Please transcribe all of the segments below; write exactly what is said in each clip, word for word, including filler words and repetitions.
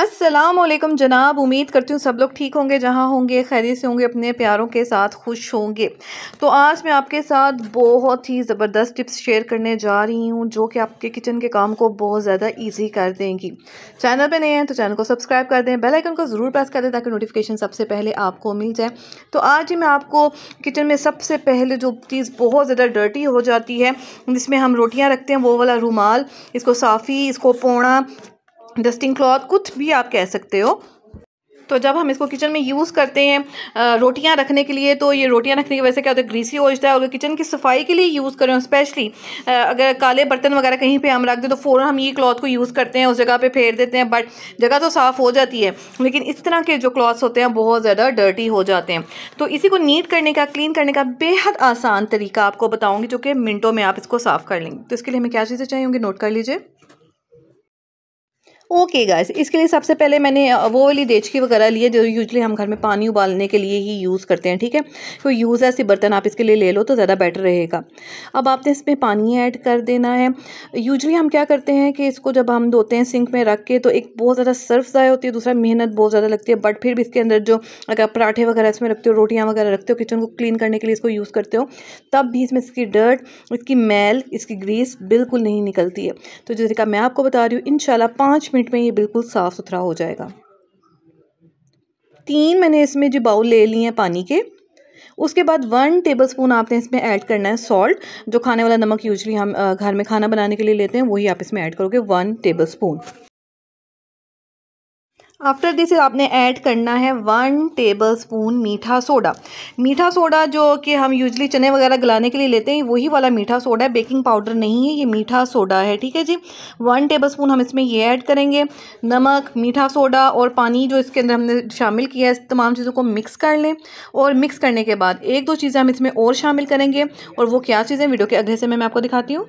अस्सलामुअलैकुम जनाब, उम्मीद करती हूँ सब लोग ठीक होंगे, जहाँ होंगे खैरियत से होंगे, अपने प्यारों के साथ खुश होंगे। तो आज मैं आपके साथ बहुत ही ज़बरदस्त टिप्स शेयर करने जा रही हूँ जो कि आपके किचन के काम को बहुत ज़्यादा इजी कर देंगी। चैनल पे नए हैं तो चैनल को सब्सक्राइब कर दें, बेल आइकन को ज़रूर प्रेस कर दें ताकि नोटिफिकेशन सबसे पहले आपको मिल जाए। तो आज ही मैं आपको किचन में सबसे पहले जो चीज़ बहुत ज़्यादा डर्टी हो जाती है, जिसमें हम रोटियाँ रखते हैं, वो वाला रुमाल, इसको साफ़ी, इसको पोंड़ा, डस्टिंग क्लॉथ, कुछ भी आप कह सकते हो। तो जब हम इसको किचन में यूज़ करते हैं रोटियां रखने के लिए, तो ये रोटियां रखने की वजह से क्या होता है, ग्रीसी हो जाता है। और किचन की सफाई के लिए यूज़ करें, स्पेशली अगर काले बर्तन वगैरह कहीं पे हम रख दें तो फ़ौरन हम ये क्लॉथ को यूज़ करते हैं, उस जगह पे फेर देते हैं, बट जगह तो साफ़ हो जाती है, लेकिन इस तरह के जो क्लॉथ्स होते हैं बहुत ज़्यादा डर्टी हो जाते हैं। तो इसी को नीट करने का, क्लीन करने का बेहद आसान तरीका आपको बताऊँगी जो कि मिनटों में आप इसको साफ़ कर लेंगे। तो इसके लिए हमें क्या चीज़ें चाहिए होंगी, नोट कर लीजिए। ओके गाइस, इसके लिए सबसे पहले मैंने वो वाली देचकी वगैरह ली है जो यूजली हम घर में पानी उबालने के लिए ही यूज़ करते हैं, ठीक है। तो यूज़ ऐसे बर्तन आप इसके लिए ले लो तो ज़्यादा बेटर रहेगा। अब आपने इसमें पानी ऐड कर देना है। यूजली हम क्या करते हैं कि इसको जब हम धोते हैं सिंक में रख के, तो एक बहुत ज़्यादा सर्फ ज़ाया होती है, दूसरा मेहनत बहुत ज़्यादा लगती है, बट फिर भी इसके अंदर जो अगर पराठे वगैरह इसमें रखते हो, रोटियाँ वगैरह रखते हो, किचन को क्लीन करने के लिए इसको यूज़ करते हो, तब भी इसमें इसकी डर्ट, इसकी मैल, इसकी ग्रीस बिल्कुल नहीं निकलती है। तो जैसे कि मैं आपको बता रही हूँ, इंशाल्लाह पाँच मिनट में ये बिल्कुल साफ सुथरा हो जाएगा। तीन मैंने इसमें जो बाउल ले लिए हैं पानी के। उसके बाद वन टेबलस्पून आपने इसमें ऐड करना है सॉल्ट, जो खाने वाला नमक यूजली हम घर में खाना बनाने के लिए लेते हैं, वही आप इसमें ऐड करोगे, वन टेबलस्पून। आफ्टर दिस आपने ऐड करना है वन टेबलस्पून मीठा सोडा। मीठा सोडा जो कि हम यूजली चने वगैरह गलाने के लिए लेते हैं, वही वाला मीठा सोडा है, बेकिंग पाउडर नहीं है, ये मीठा सोडा है, ठीक है जी। वन टेबलस्पून हम इसमें ये ऐड करेंगे। नमक, मीठा सोडा और पानी जो इसके अंदर हमने शामिल किया है, तमाम चीज़ों को मिक्स कर लें। और मिक्स करने के बाद एक दो चीज़ें हम इसमें और शामिल करेंगे, और वो क्या चीज़ें वीडियो के अगले से मैं आपको दिखाती हूँ।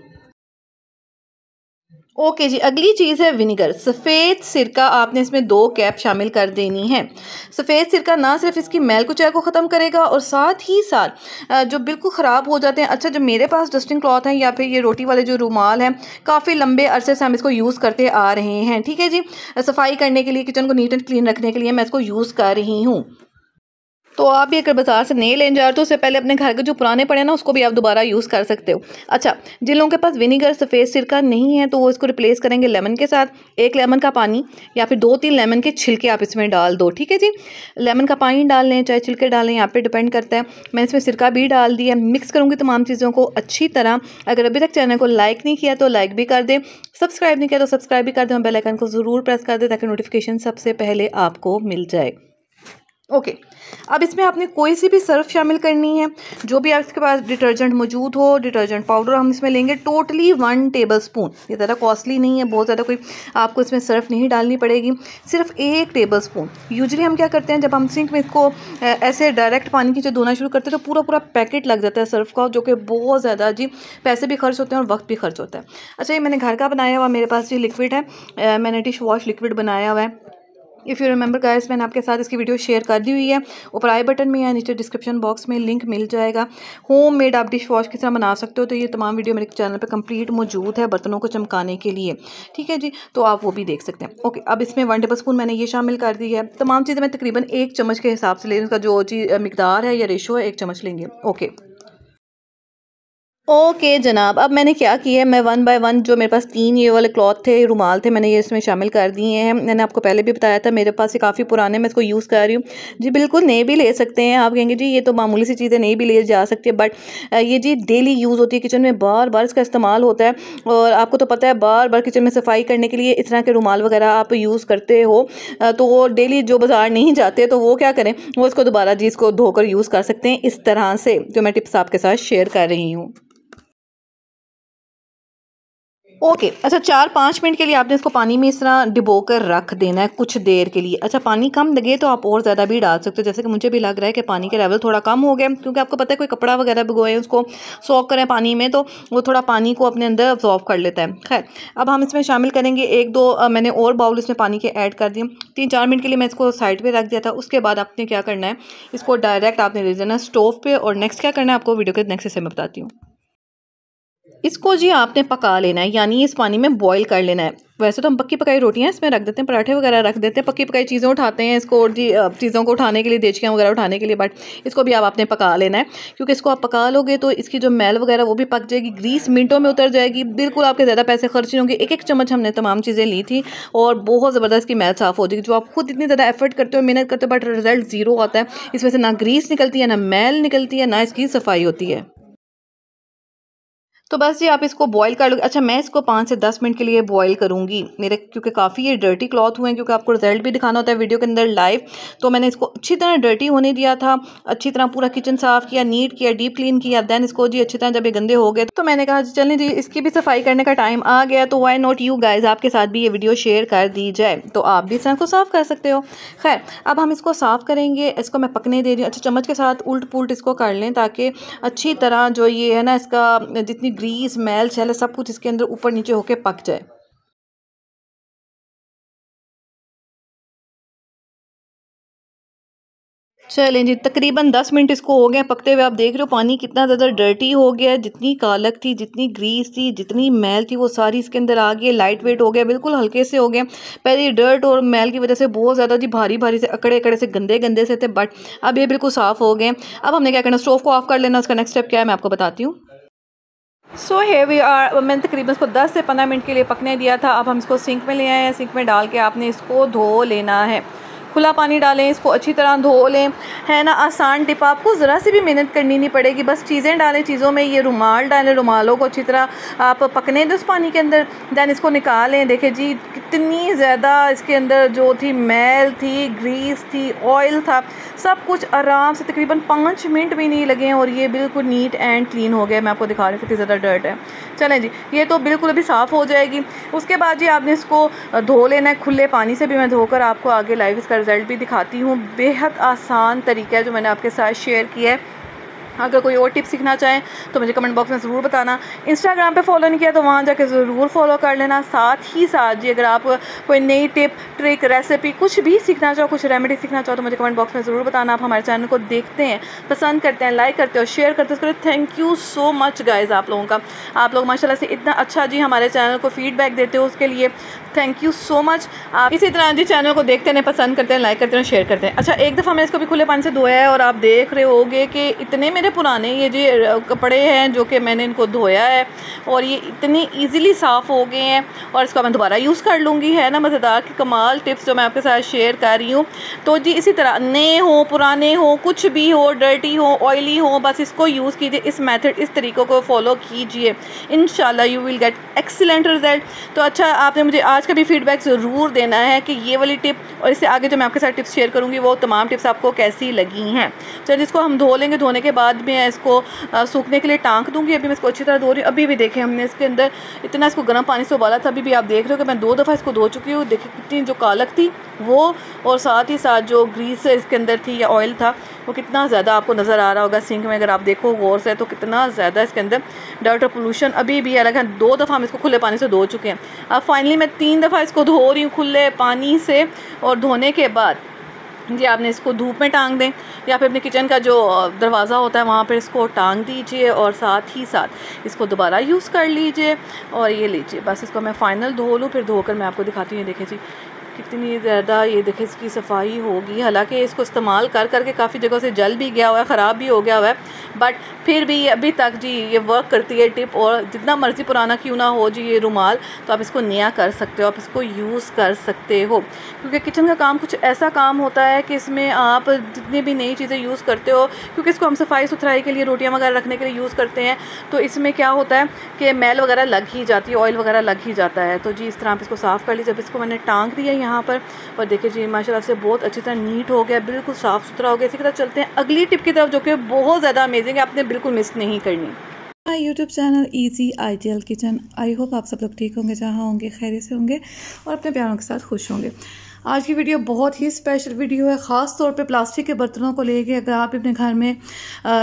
ओके जी, अगली चीज़ है विनेगर। सफ़ेद सिरका आपने इसमें दो कैप शामिल कर देनी है। सफ़ेद सिरका ना सिर्फ इसकी मैल कुचैल को ख़त्म करेगा, और साथ ही साथ जो बिल्कुल ख़राब हो जाते हैं, अच्छा जो मेरे पास डस्टिंग क्लॉथ हैं या फिर ये रोटी वाले जो रुमाल हैं, काफ़ी लंबे अरसे से हम इसको यूज़ करते आ रहे हैं, ठीक है जी। सफ़ाई करने के लिए, किचन को नीट एंड क्लीन रखने के लिए मैं इसको यूज़ कर रही हूँ। तो आप भी अगर बाजार से नहीं लेने जा रहे तो उससे पहले अपने घर के जो पुराने पड़े ना, उसको भी आप दोबारा यूज़ कर सकते हो। अच्छा, जिन लोगों के पास विनेगर, सफ़ेद सिरका नहीं है, तो वो इसको रिप्लेस करेंगे लेमन के साथ। एक लेमन का पानी या फिर दो तीन लेमन के छिलके आप इसमें डाल दो, ठीक है जी। लेमन का पानी डाल लें चाहे छिलके डाल लें, यहाँ पर डिपेंड करता है। मैं इसमें सिरका भी डाल दिया, मिक्स करूँगी तमाम चीज़ों को अच्छी तरह। अगर अभी तक चैनल को लाइक नहीं किया तो लाइक भी कर दें, सब्सक्राइब नहीं किया तो सब्सक्राइब भी कर दें, बेल आइकन को ज़रूर प्रेस कर दें ताकि नोटिफिकेशन सबसे पहले आपको मिल जाए। Okay okay. अब इसमें आपने कोई सी भी सर्फ शामिल करनी है, जो भी आपके पास डिटर्जेंट मौजूद हो। डिटर्जेंट पाउडर हम इसमें लेंगे टोटली वन टेबलस्पून। ये ज़्यादा कॉस्टली नहीं है, बहुत ज़्यादा कोई आपको इसमें सर्फ नहीं डालनी पड़ेगी, सिर्फ एक टेबलस्पून। यूजुअली हम क्या करते हैं, जब हम सिंक में इसको ऐसे डायरेक्ट पानी की जो धोना शुरू करते हैं तो पूरा पूरा पैकेट लग जाता है सर्फ का, जो कि बहुत ज़्यादा जी पैसे भी खर्च होते हैं और वक्त भी खर्च होता है। अच्छा, ये मैंने घर का बनाया हुआ, मेरे पास ये लिक्विड है, मैंने डिश वॉश लिक्विड बनाया हुआ है। इफ़ यू रिमेंबर गाइस, मैंने आपके साथ इसकी वीडियो शेयर कर दी हुई है, ऊपर आई बटन में या नीचे डिस्क्रिप्शन बॉक्स में लिंक मिल जाएगा। होम मेड आप डिश वॉश किस तरह बना सकते हो, तो ये तमाम वीडियो मेरे चैनल पे कंप्लीट मौजूद है बर्तनों को चमकाने के लिए, ठीक है जी। तो आप वो भी देख सकते हैं। ओके, अब इसमें वन टेबल स्पून मैंने ये शामिल कर दी है। तमाम चीज़ें मैं तकरीबन एक चम्मच के हिसाब से ले रही हूँ, उसका जो चीज़ मिकदार है या रेशो है, एक चम्मच लेंगे। ओके ओके okay, जनाब, अब मैंने क्या किया है, मैं वन बाय वन जो मेरे पास तीन ये वाले क्लॉथ थे, रुमाल थे, मैंने ये इसमें शामिल कर दिए हैं। मैंने आपको पहले भी बताया था मेरे पास ये काफ़ी पुराने, मैं इसको यूज़ कर रही हूँ जी। बिल्कुल नए भी ले सकते हैं। आप कहेंगे जी ये तो मामूली सी चीज़ें नहीं भी ले जा सकती, बट ये जी डेली यूज़ होती है, किचन में बार बार इसका इस्तेमाल होता है। और आपको तो पता है बार बार किचन में सफाई करने के लिए इस तरह के रुमाल वगैरह आप यूज़ करते हो, तो वो डेली जो बाज़ार नहीं जाते तो वो क्या करें, वो इसको दोबारा जी इसको धोकर यूज़ कर सकते हैं इस तरह से, जो मैं टिप्स आपके साथ शेयर कर रही हूँ। ओके okay, अच्छा चार पाँच मिनट के लिए आपने इसको पानी में इस तरह डिबो कर रख देना है कुछ देर के लिए। अच्छा, पानी कम लगे तो आप और ज़्यादा भी डाल सकते हो, जैसे कि मुझे भी लग रहा है कि पानी का लेवल थोड़ा कम हो गया, क्योंकि आपको पता है कोई कपड़ा वगैरह भिगोए, उसको सोख करें पानी में, तो वो थोड़ा पानी को अपने अंदर अब्जॉर्व कर लेता है। खैर, अब हम इसमें शामिल करेंगे एक दो आ, मैंने और बाउल इसमें पानी के ऐड कर दिए। तीन चार मिनट के लिए मैं इसको साइड पर रख दिया था। उसके बाद आपने क्या करना है, इसको डायरेक्ट आपने ले जाना स्टोव पर, और नेक्स्ट क्या करना है आपको वीडियो के नेक्स्ट हिस्से में बताती हूँ। इसको जी आपने पका लेना है, यानी इस पानी में बॉईल कर लेना है। वैसे तो हम पक्की पकाई रोटियां इसमें रख देते हैं, पराठे वगैरह रख देते हैं, पक्की पकाई चीज़ें उठाते हैं इसको, और जी चीज़ों को उठाने के लिए देचकियाँ वगैरह उठाने के लिए, बट इसको भी आप आपने पका लेना है क्योंकि इसको आप पका लोगे तो इसकी जो मैल वगैरह वो भी पक जाएगी, ग्रीस मिनटों में उतर जाएगी, बिल्कुल आपके ज़्यादा पैसे खर्च नहीं होंगे। एक एक चम्मच हमने तमाम चीज़ें ली थी और बहुत ज़बरदस्त की मैल साफ़ हो जाएगी। जो आप खुद इतनी ज़्यादा एफर्ट करते हो, मेहनत करते हो, बट रिजल्ट ज़ीरो आता है। इसमें से ना ग्रीस निकलती है, ना मैल निकलती है, ना इसकी सफाई होती है। तो बस ये आप इसको बॉईल कर लो। अच्छा, मैं इसको पाँच से दस मिनट के लिए बॉईल करूँगी मेरे, क्योंकि काफ़ी ये डर्टी क्लॉथ हुए हैं, क्योंकि आपको रिजल्ट भी दिखाना होता है वीडियो के अंदर लाइव। तो मैंने इसको अच्छी तरह डर्टी होने दिया था, अच्छी तरह पूरा किचन साफ़ किया, नीट किया, डीप क्लीन किया। दैन इसको जी अच्छी तरह जब ये गंदे हो गए तो मैंने कहा चलें जी इसकी भी सफाई करने का टाइम आ गया, तो वाई नॉट यू गाइज, आपके साथ भी ये वीडियो शेयर कर दी जाए तो आप भी इस तरह को साफ़ कर सकते हो। खैर, अब हम इसको साफ़ करेंगे। इसको मैं पकने दे रही हूँ। अच्छा, चम्मच के साथ उल्ट पुलट इसको कर लें ताकि अच्छी तरह जो ये है ना, इसका जितनी ग्रीस मैल छैल सब कुछ इसके अंदर ऊपर नीचे होके पक जाए। चलें जी, तकरीबन दस मिनट इसको हो गए पकते हुए। आप देख रहे हो पानी कितना ज़्यादा डर्टी हो गया है, जितनी कालक थी, जितनी ग्रीस थी, जितनी मैल थी वो सारी इसके अंदर आ गई, लाइट वेट हो गया, बिल्कुल हल्के से हो गया। पहले डर्ट और मैल की वजह से बहुत ज़्यादा जी भारी भारी से, अकड़े अकड़े से, गंदे गंदे से थे, बट अब ये बिल्कुल साफ़ हो गए। अब हमने क्या करना, स्टोव को ऑफ कर लेना। उसका नेक्स्ट स्टेप क्या है मैं आपको बताती हूँ। सो है वी आर, मैंने तकरीबन इसको दस से पंद्रह मिनट के लिए पकने दिया था। अब हम इसको सिंक में ले आए हैं। सिंक में डाल के आपने इसको धो लेना है। खुला पानी डालें, इसको अच्छी तरह धो लें, है ना। आसान टिप, आपको ज़रा सी भी मेहनत करनी नहीं पड़ेगी, बस चीज़ें डालें। चीज़ों में ये रुमाल डालें, रुमालों को अच्छी तरह आप पकने दें उस पानी के अंदर। दैन इसको निकालें। देखें जी कितनी ज़्यादा इसके अंदर जो थी मैल थी, ग्रीस थी, ऑयल था, सब कुछ आराम से तकरीबन पाँच मिनट भी नहीं लगे और ये बिल्कुल नीट एंड क्लीन हो गया। मैं आपको दिखा रही हूँ कितनी ज़्यादा डर्ट है। चलें जी, ये तो बिल्कुल अभी साफ़ हो जाएगी। उसके बाद जी आपने इसको धो लेना है। खुले पानी से भी मैं धोकर आपको आगे लाइव इसका रिज़ल्ट भी दिखाती हूँ। बेहद आसान तरीका है जो मैंने आपके साथ शेयर किया है। अगर कोई और टिप सीखना चाहें तो मुझे कमेंट बॉक्स में ज़रूर बताना। इंस्टाग्राम पे फॉलो नहीं किया तो वहाँ जाके ज़रूर फॉलो कर लेना। साथ ही साथ जी अगर आप कोई नई टिप, ट्रिक, रेसिपी कुछ भी सीखना चाहो, कुछ रेमेडी सीखना चाहो तो मुझे कमेंट बॉक्स में ज़रूर बताना। आप हमारे चैनल को देखते हैं, पसंद करते हैं, लाइक करते हो, शेयर करते हो, उसके लिए thank you so much guys. आप लोगों का, आप लोग माशाल्लाह से इतना अच्छा जी हमारे चैनल को फीडबैक देते हो, उसके लिए थैंक यू सो मच। आप इसी तरह जी चैनल को देखते हैं, पसंद करते हैं, लाइक करते हैं, शेयर करते हैं। अच्छा, एक दफ़ा मैंने इसको भी खुले पानी से धोया है और आप देख रहे होगे कि इतने मेरे पुराने ये जी कपड़े हैं जो कि मैंने इनको धोया है और ये इतने इजीली साफ़ हो गए हैं और इसका मैं दोबारा यूज़ कर लूँगी, है ना। मज़ेदार की कमाल टिप्स जो मैं आपके साथ शेयर कर रही हूँ। तो जी इसी तरह नए हो, पुराने हो, कुछ भी हो, डर्टी हो, ऑयली हो, बस इसको यूज़ कीजिए। इस मेथड, इस तरीक़ों को फॉलो कीजिए, इंशाल्लाह you will get excellent result. तो अच्छा, आपने मुझे आज का भी फीडबैक ज़रूर देना है कि ये वाली टिप और इससे आगे जो मैं आपके साथ टिप्स शेयर करूँगी वो तमाम टिप्स आपको कैसी लगी हैं। चलिए, इसको हम धो लेंगे। धोने के बाद बाद में इसको सूखने के लिए टांक दूंगी। अभी मैं इसको अच्छी तरह धो रही हूँ। अभी भी देखें, हमने इसके अंदर इतना इसको गर्म पानी से उबाला था। अभी भी आप देख रहे हो कि मैं दो दफ़ा इसको धो चुकी हूँ। देखिए कितनी जो कालक थी वो, और साथ ही साथ जो ग्रीस इसके अंदर थी या ऑयल था वो कितना ज़्यादा आपको नज़र आ रहा होगा सिंक में। अगर आप देखो गौर से तो कितना ज़्यादा इसके अंदर डर्ट और पोल्यूशन अभी भी अलग है। दो दफ़ा हम इसको खुले पानी से धो चुके हैं। अब फाइनली मैं तीन दफ़ा इसको धो रही हूँ खुले पानी से। और धोने के बाद जी आपने इसको धूप में टांग दें या फिर अपने किचन का जो दरवाज़ा होता है वहाँ पर इसको टांग दीजिए और साथ ही साथ इसको दोबारा यूज़ कर लीजिए। और ये लीजिए, बस इसको मैं फ़ाइनल धो लूँ, फिर धोकर मैं आपको दिखाती हूँ। ये देखें जी कितनी ज़्यादा, ये देखें इसकी सफाई होगी। हालांकि इसको इस्तेमाल कर करके काफ़ी जगह से जल भी गया हुआ है, ख़राब भी हो गया हुआ है, बट फिर भी अभी तक जी ये वर्क करती है टिप। और जितना मर्ज़ी पुराना क्यों ना हो जी ये रुमाल, तो आप इसको नया कर सकते हो, आप इसको यूज़ कर सकते हो। क्योंकि किचन का काम कुछ ऐसा काम होता है कि इसमें आप जितनी भी नई चीज़ें यूज़ करते हो, क्योंकि इसको हम सफाई सुथराई के लिए, रोटियाँ वगैरह रखने के लिए यूज़ करते हैं, तो इसमें क्या होता है कि मैल वगैरह लग ही जाती है, ऑयल वगैरह लग ही जाता है। तो जी इस तरह आप इसको साफ़ कर लीजिए। जब इसको मैंने टांग दिया यहाँ पर और देखिए जी माशाल्लाह से बहुत अच्छी तरह नीट हो गया, बिल्कुल साफ़ सुथरा हो गया। इसी के साथ चलते हैं अगली टिप की तरफ जो कि बहुत ज़्यादा अमेजिंग है, आपने बिल्कुल मिस नहीं करनी। मेरा YouTube channel easy ideal kitchen. I hope आप सब लोग ठीक होंगे, जहाँ होंगे खैरियत से होंगे और अपने प्यारों के साथ खुश होंगे। आज की वीडियो बहुत ही स्पेशल वीडियो है, ख़ास तौर पे प्लास्टिक के बर्तनों को लेके। अगर आप अपने घर में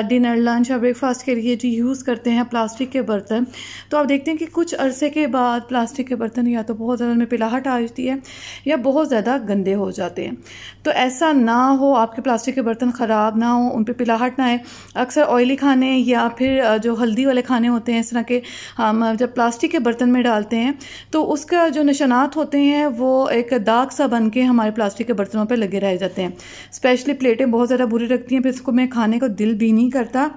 डिनर, लंच और ब्रेकफास्ट के लिए जो यूज़ करते हैं प्लास्टिक के बर्तन, तो आप देखते हैं कि कुछ अरसे के बाद प्लास्टिक के बर्तन या तो बहुत ज़्यादा में पिलाहट आ जाती है या बहुत ज़्यादा गंदे हो जाते हैं। तो ऐसा ना हो, आपके प्लास्टिक के बर्तन ख़राब ना हो, उन पर पिलाहट ना आए। अक्सर ऑयली खाने या फिर जो हल्दी वाले खाने होते हैं, इस तरह के हम जब प्लास्टिक के बर्तन में डालते हैं तो उसका जो निशानात होते हैं वो एक दाग सा बन के हमारे प्लास्टिक के बर्तनों पे लगे रह जाते हैं। स्पेशली प्लेटें बहुत ज़्यादा बुरी लगती हैं, फिर इसको मैं खाने को दिल भी नहीं करता।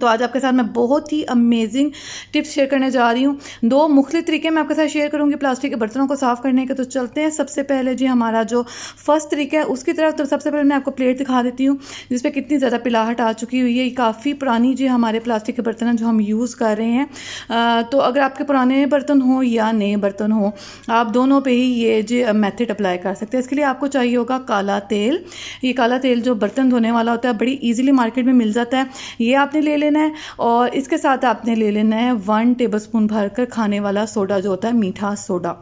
तो आज आपके साथ मैं बहुत ही अमेजिंग टिप्स शेयर करने जा रही हूँ। दो मुख्तलिफ तरीके मैं आपके साथ शेयर करूँगी प्लास्टिक के बर्तनों को साफ़ करने के। तो चलते हैं सबसे पहले जी हमारा जो फर्स्ट तरीका है उसकी तरफ। तो सबसे पहले मैं आपको प्लेट दिखा देती हूँ जिस पे कितनी ज़्यादा पिलाहट आ चुकी हुई है। काफ़ी पुरानी जी हमारे प्लास्टिक के बर्तन हैं जो हम यूज़ कर रहे हैं। आ, तो अगर आपके पुराने बर्तन हों या नए बर्तन हों, आप दोनों पर ही ये जी मैथड अप्लाई कर सकते हैं। इसके लिए आपको चाहिए होगा काला तेल। ये काला तेल जो बर्तन धोने वाला होता है बड़ी ईजिली मार्केट में मिल जाता है। ये आपने लेना है और इसके साथ आपने ले लेना है वन टेबलस्पून भरकर खाने वाला सोडा जो होता है, मीठा सोडा,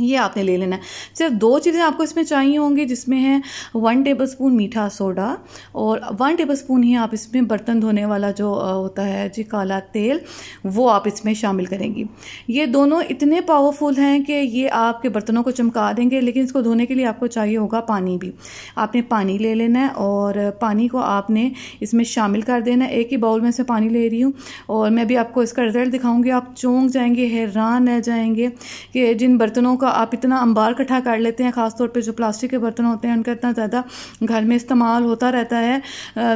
ये आपने ले लेना है। सिर्फ दो चीज़ें आपको इसमें चाहिए होंगी जिसमें है वन टेबलस्पून मीठा सोडा और वन टेबलस्पून ही आप इसमें बर्तन धोने वाला जो होता है जी काला तेल, वो आप इसमें शामिल करेंगी। ये दोनों इतने पावरफुल हैं कि ये आपके बर्तनों को चमका देंगे। लेकिन इसको धोने के लिए आपको चाहिए होगा पानी भी। आपने पानी ले लेना है और पानी को आपने इसमें शामिल कर देना है। एक ही बाउल में से पानी ले रही हूँ और मैं भी आपको इसका रिज़ल्ट दिखाऊँगी। आप चौंक जाएंगे, हैरान रह जाएंगे कि जिन बर्तनों का आप इतना अंबार इकट्ठा कर लेते हैं, ख़ासतौर पे जो प्लास्टिक के बर्तन होते हैं, उनका इतना ज़्यादा घर में इस्तेमाल होता रहता है,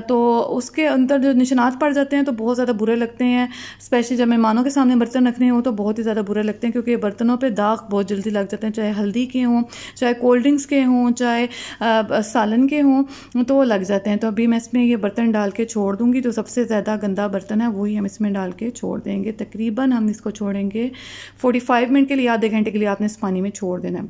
तो उसके अंदर जो निशानात पड़ जाते हैं तो बहुत ज़्यादा बुरे लगते हैं। स्पेशली जब मेहमानों के सामने बर्तन रखने हों तो बहुत ही ज़्यादा बुरे लगते हैं, क्योंकि बर्तनों पर दाग बहुत जल्दी लग जाते हैं, चाहे हल्दी के हों, चाहे कोल्ड ड्रिंक्स के हों, चाहे सालन के हों, तो लग जाते हैं। तो अभी मैं इसमें ये बर्तन डाल के छोड़ दूँगी। जो सबसे ज़्यादा गंदा बर्तन है वही हम इसमें डाल के छोड़ देंगे। तकरीबन हम इसको छोड़ेंगे फोर्टी फाइव मिनट के लिए, आधे घंटे के लिए आपने इस पानी में छोड़ देना है।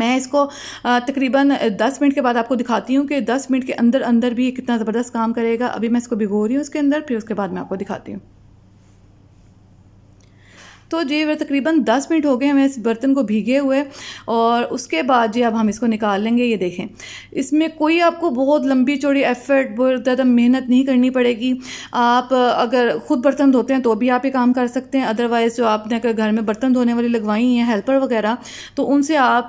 मैं इसको तकरीबन दस मिनट के बाद आपको दिखाती हूँ कि दस मिनट के अंदर अंदर भी कितना ज़बरदस्त काम करेगा। अभी मैं इसको भिगो रही हूँ इसके अंदर, फिर उसके बाद मैं आपको दिखाती हूँ। तो जी वह तकरीबन दस मिनट हो गए हमें इस बर्तन को भीगे हुए, और उसके बाद जी अब हम इसको निकाल लेंगे। ये देखें, इसमें कोई आपको बहुत लंबी चौड़ी एफर्ट, बहुत ज़्यादा मेहनत नहीं करनी पड़ेगी। आप अगर ख़ुद बर्तन धोते हैं तो भी आप ये काम कर सकते हैं। अदरवाइज़ जो आपने अगर घर में बर्तन धोने वाली लगवाई हैं, हेल्पर वगैरह, तो उनसे आप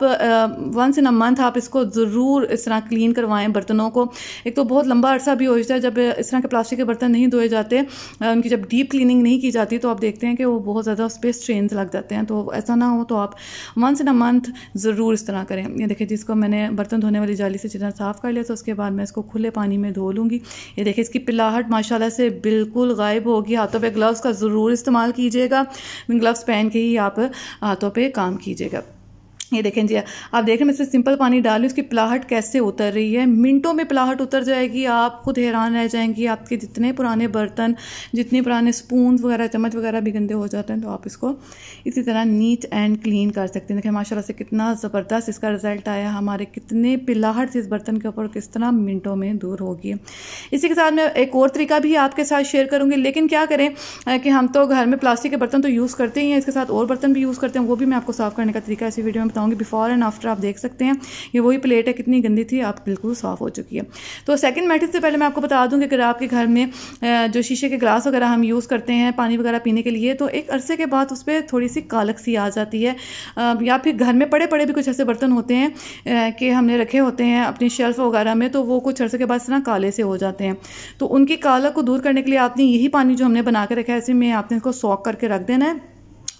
वंस इन अ मंथ आप इसको ज़रूर इस तरह क्लीन करवाएँ बर्तनों को। एक तो बहुत लंबा अरसा भी हो जाता है जब इस तरह के प्लास्टिक के बर्तन नहीं धोए जाते, उनकी जब डीप क्लीनिंग नहीं की जाती, तो आप देखते हैं कि वो बहुत ज़्यादा उस पर स्ट्रेन लग जाते हैं। तो ऐसा ना हो, तो आप वंस इन अ मंथ ज़रूर इस तरह करें। ये देखिए, जिसको मैंने बर्तन धोने वाली जाली से जितना साफ़ कर लिया, तो उसके बाद मैं इसको खुले पानी में धो लूँगी। ये देखिए, इसकी पिलाहट माशाल्लाह से बिल्कुल गायब होगी। हाथों पे ग्लव्स का ज़रूर इस्तेमाल कीजिएगा, ग्लव्स पहन के ही आप हाथों पे काम कीजिएगा। ये देखें जी, आप देख रहे हैं मैं इसमें सिंपल पानी डाल रही हूँ, उसकी पिलाहट कैसे उतर रही है। मिनटों में पिलाहट उतर जाएगी, आप खुद हैरान रह जाएंगी। आपके जितने पुराने बर्तन, जितने पुराने स्पून वगैरह, चम्मच वगैरह भी गंदे हो जाते हैं। तो आप इसको इसी तरह नीट एंड क्लीन कर सकते हैं। देखिए माशाल्लाह से कितना ज़बरदस्त इसका रिज़ल्ट आया, हमारे कितने पिलाहट से इस बर्तन के ऊपर किस तरह मिनटों में दूर होगी। इसी के साथ मैं एक और तरीका भी आपके साथ शेयर करूँगी। लेकिन क्या करें कि हम तो घर में प्लास्टिक के बर्तन तो यूज़ करते ही हैं, इसके साथ और बर्तन भी यूज़ करते हैं, वो भी मैं आपको साफ़ करने का तरीका इसी वीडियो में बताऊँगी। बिफोर एंड आफ्टर आप देख सकते हैं, ये वही प्लेट है, कितनी गंदी थी, आप बिल्कुल साफ़ हो चुकी है। तो सेकंड मेथड से पहले मैं आपको बता दूँ कि अगर आपके घर में जो शीशे के ग्लास वगैरह हम यूज़ करते हैं पानी वगैरह पीने के लिए, तो एक अरसे के बाद उस पर थोड़ी सी कालक सी आ जाती है। या फिर घर में पड़े पड़े भी कुछ ऐसे बर्तन होते हैं कि हमने रखे होते हैं अपनी शेल्फ वगैरह में, तो वो कुछ अरसे के बाद इस तरह काले से हो जाते हैं। तो उनकी कालक को दूर करने के लिए आपने यही पानी जो हमने बना के रखा है, ऐसे में आपने इसको सॉक करके रख देना है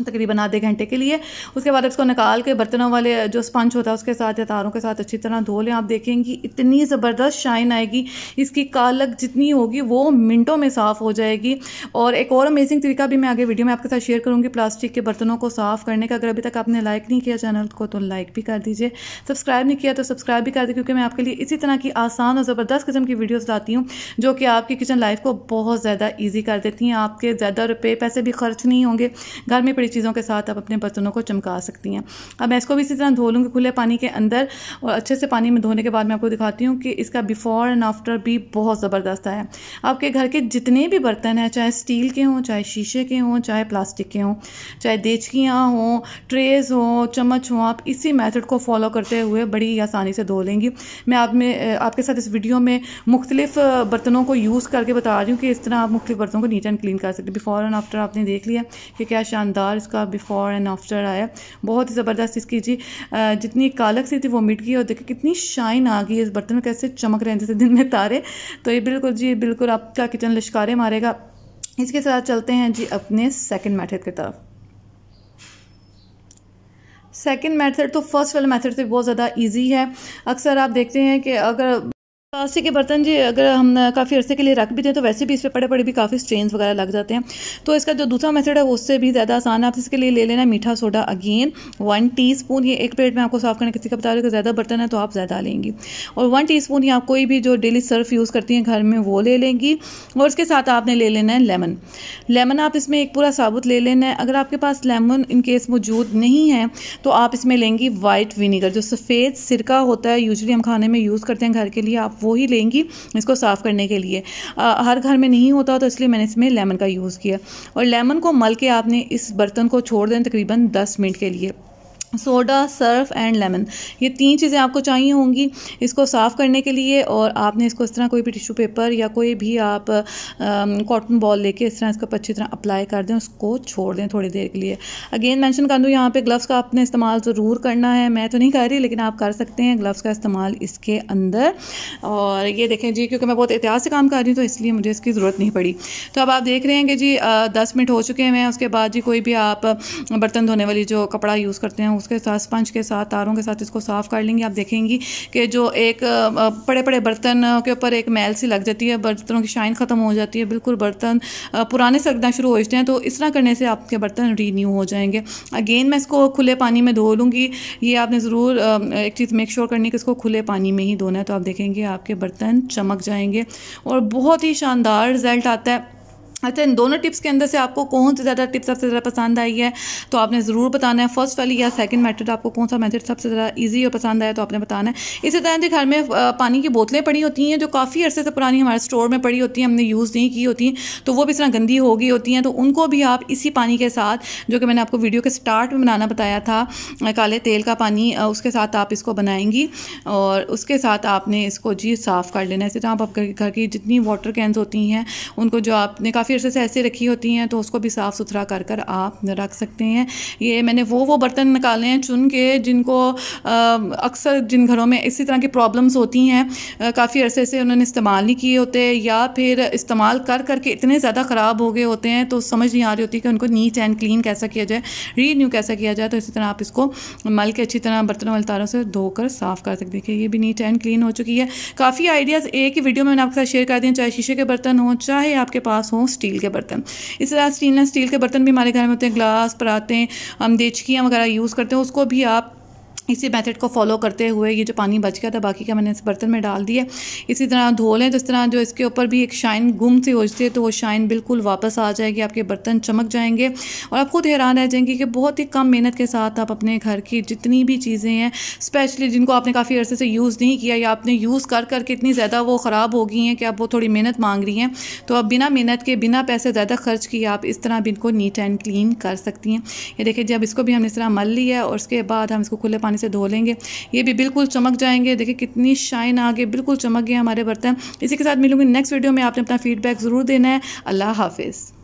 तकरीबन आधे घंटे के लिए। उसके बाद इसको निकाल के बर्तनों वाले जो स्पंज होता है उसके साथ या तारों के साथ अच्छी तरह धो लें। आप देखेंगी इतनी ज़बरदस्त शाइन आएगी, इसकी कालक जितनी होगी वो मिनटों में साफ़ हो जाएगी। और एक और अमेजिंग तरीका भी मैं आगे वीडियो में आपके साथ शेयर करूँगी प्लास्टिक के बर्तनों को साफ़ करने का। अगर अभी तक आपने लाइक नहीं किया चैनल को तो लाइक भी कर दीजिए, सब्सक्राइब नहीं किया तो सब्सक्राइब भी कर दीजिए, क्योंकि मैं आपके लिए इसी तरह की आसान और ज़बरदस्त किस्म की वीडियोज़ लाती हूँ जो कि आपकी किचन लाइफ को बहुत ज़्यादा ईजी कर देती हैं। आपके ज़्यादा रुपये पैसे भी खर्च नहीं होंगे, घर में बड़ी चीज़ों के साथ आप अपने बर्तनों को चमका सकती हैं। अब मैं इसको भी इसी तरह धो लूँगी खुले पानी के अंदर, और अच्छे से पानी में धोने के बाद मैं आपको दिखाती हूँ कि इसका बिफोर एंड आफ्टर भी बहुत ज़बरदस्त है। आपके घर के जितने भी बर्तन हैं, चाहे स्टील के हों, चाहे शीशे के हों, चाहे प्लास्टिक के हों, चाहे देचकियाँ हों, ट्रेज़ हों, चम्मच हों, आप इसी मेथड को फॉलो करते हुए बड़ी आसानी से धो लेंगी। मैं आप में आपके साथ इस वीडियो में मुख्तलिफ बर्तनों को यूज़ करके बता रही हूँ कि इस तरह आप मुख्तलिफ बर्तनों को नीट एंड क्लीन कर सकते हैं। बिफोर एंड आफ्टर आपने देख लिया कि क्या शानदार इसका बिफोर एंड आफ्टर आया, बहुत ही ज़बरदस्त। इसकी जी जितनी कालक सी थी वो मिट गई और देखिए कितनी शाइन आ गई इस बर्तन में, कैसे चमक रहे हैं जैसे दिन में तारे। तो ये बिल्कुल जी बिल्कुल आपका किचन लश्कारे मारेगा। इसके साथ चलते हैं जी अपने सेकंड मेथड की तरफ। सेकंड मेथड तो फर्स्ट वाले मेथड से बहुत ज़्यादा इजी है। अक्सर आप देखते हैं कि अगर प्लास्टिक के बर्तन जी अगर हम काफ़ी अर्से के लिए रख भी दें तो वैसे भी इस पर पड़े पड़े भी काफ़ी स्ट्रेन्स वगैरह लग जाते हैं। तो इसका जो दूसरा मेथड है उससे भी ज़्यादा आसान है। आप इसके लिए ले लेना मीठा सोडा, अगेन वन टीस्पून। ये एक प्लेट में आपको साफ़ करने किसी का बता रही हूँ कि ज़्यादा बर्तन है तो आप ज़्यादा लेंगी, और वन टी स्पून आप कोई भी जो डेली सर्फ यूज़ करती हैं घर में वो ले लेंगी। और इसके साथ आपने ले लेना है लेमन। लेमन आप इसमें एक पूरा साबुत ले लेना है। अगर आपके पास लेमन इनकेस मौजूद नहीं है तो आप इसमें लेंगी वाइट विनीगर, जो सफ़ेद सिरका होता है यूजली हम खाने में यूज़ करते हैं घर के लिए, आप वो ही लेंगी इसको साफ़ करने के लिए। आ, हर घर में नहीं होता तो इसलिए मैंने इसमें लेमन का यूज़ किया। और लेमन को मल के आपने इस बर्तन को छोड़ दें तकरीबन दस मिनट के लिए। सोडा, सर्फ एंड लेमन, ये तीन चीज़ें आपको चाहिए होंगी इसको साफ़ करने के लिए। और आपने इसको इस तरह कोई भी टिश्यू पेपर या कोई भी आप कॉटन बॉल लेके इस तरह इसको अच्छी तरह अप्लाई कर दें, उसको छोड़ दें थोड़ी देर के लिए। अगेन मेंशन कर दूँ यहाँ पे ग्लव्स का आपने इस्तेमाल ज़रूर करना है, मैं तो नहीं कर रही लेकिन आप कर सकते हैं ग्लव्स का इस्तेमाल इसके अंदर। और ये देखें जी क्योंकि मैं बहुत एहतियात से काम कर रही हूँ तो इसलिए मुझे इसकी ज़रूरत नहीं पड़ी। तो अब आप देख रहे हैं कि जी दस मिनट हो चुके हैं। उसके बाद जी कोई भी आप बर्तन धोने वाली जो कपड़ा यूज़ करते हैं उसके साथ स्पंज के साथ तारों के साथ इसको साफ़ कर लेंगे। आप देखेंगी कि जो एक बड़े बड़े बर्तन के ऊपर एक मैल सी लग जाती है, बर्तनों की शाइन ख़त्म हो जाती है, बिल्कुल बर्तन पुराने से लगना शुरू हो जाते हैं। तो इस तरह करने से आपके बर्तन रीन्यू हो जाएंगे। अगेन मैं इसको खुले पानी में धो लूँगी। ये आपने ज़रूर एक चीज़ मेक श्योर करनी कि इसको खुले पानी में ही धोना है, तो आप देखेंगे आपके बर्तन चमक जाएंगे और बहुत ही शानदार रिज़ल्ट आता है। अच्छा, इन दोनों टिप्स के अंदर से आपको कौन सी ज़्यादा टिप्स सबसे ज़्यादा पसंद आई है तो आपने ज़रूर बताना है। फर्स्ट वाली या सेकंड मेथड आपको कौन सा मेथड सबसे ज़्यादा इजी और पसंद आया तो आपने बताना है। इसी तरह जी घर में पानी की बोतलें पड़ी होती हैं जो काफ़ी अर्से से पुरानी हमारे स्टोर में पड़ी होती हैं, हमने यूज़ नहीं की होती हैं, तो वो भी इस तरह गंदी हो गई होती हैं। तो उनको भी आप इसी पानी के साथ जो कि मैंने आपको वीडियो के स्टार्ट में बनाना बताया था, काले तेल का पानी, उसके साथ आप इसको बनाएंगी और उसके साथ आपने इसको जी साफ़ कर लेना है। इसी तरह आप घर की जितनी वाटर कैंस होती हैं उनको जो आपने काफ़ी फिर से ऐसे रखी होती हैं तो उसको भी साफ़ सुथरा कर कर आप रख सकते हैं। ये मैंने वो वो बर्तन निकाले हैं चुन के जिनको अक्सर जिन घरों में इसी तरह की प्रॉब्लम्स होती हैं, काफ़ी अरसे से उन्होंने इस्तेमाल नहीं किए होते या फिर इस्तेमाल कर करके इतने ज़्यादा ख़राब हो गए होते हैं तो समझ नहीं आ रही होती कि उनको नीट एंड क्लीन कैसा किया जाए, रीन्यू कैसा किया जाए। तो इसी तरह आप इसको मल के अच्छी तरह बर्तनों वाले तारों से धोकर साफ़ कर सकते। देखिए ये भी नीट एंड क्लीन हो चुकी है। काफ़ी आइडियाज़ एक ही वीडियो में मैंने आपके साथ शेयर कर दिए, चाहे शीशे के बर्तन हों चाहे आपके पास हों स्टील के बर्तन। इस तरह स्टील स्टील के बर्तन भी हमारे घर में होते हैं, ग्लास, परातें, हम देचकियाँ वगैरह यूज़ करते हैं, उसको भी आप इसी मेथड को फॉलो करते हुए ये जो पानी बच गया था बाकी का मैंने इस बर्तन में डाल दिया, इसी तरह धो लें। तो इस तरह जो इसके ऊपर भी एक शाइन गुम सी हो जाती है तो वो शाइन बिल्कुल वापस आ जाएगी, आपके बर्तन चमक जाएंगे और आप खुद हैरान रह जाएंगी कि बहुत ही कम मेहनत के साथ आप अपने घर की जितनी भी चीज़ें हैं, स्पेशली जिनको आपने काफ़ी अर्से से यूज़ नहीं किया या आपने यूज़ कर करके इतनी ज़्यादा वो ख़राब हो गई हैं कि आप वो थोड़ी मेहनत मांग रही हैं, तो आप बिना मेहनत के बिना पैसे ज़्यादा खर्च किए आप इस तरह भी इनको नीट एंड क्लीन कर सकती हैं। ये देखिए जब इसको भी हमने इस तरह मल लिया है और उसके बाद हम इसको खुले से धो लेंगे, ये भी बिल्कुल चमक जाएंगे। देखिए कितनी शाइन आ गई, बिल्कुल चमक गए हमारे बर्तन। इसी के साथ मिलूंगी नेक्स्ट वीडियो में। आपने अपना फीडबैक ज़रूर देना है। अल्लाह हाफिज़।